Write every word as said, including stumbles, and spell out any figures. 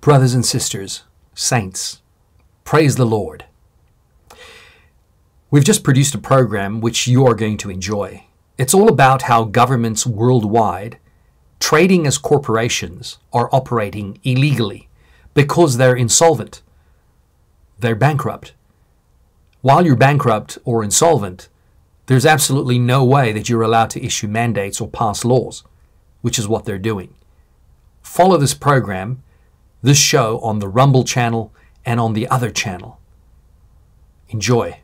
Brothers and sisters, saints, praise the Lord. We've just produced a program which you are going to enjoy. It's all about how governments worldwide, trading as corporations, are operating illegally because they're insolvent. They're bankrupt. While you're bankrupt or insolvent, there's absolutely no way that you're allowed to issue mandates or pass laws, which is what they're doing. Follow this program, this show on the Rumble channel and on the other channel. Enjoy.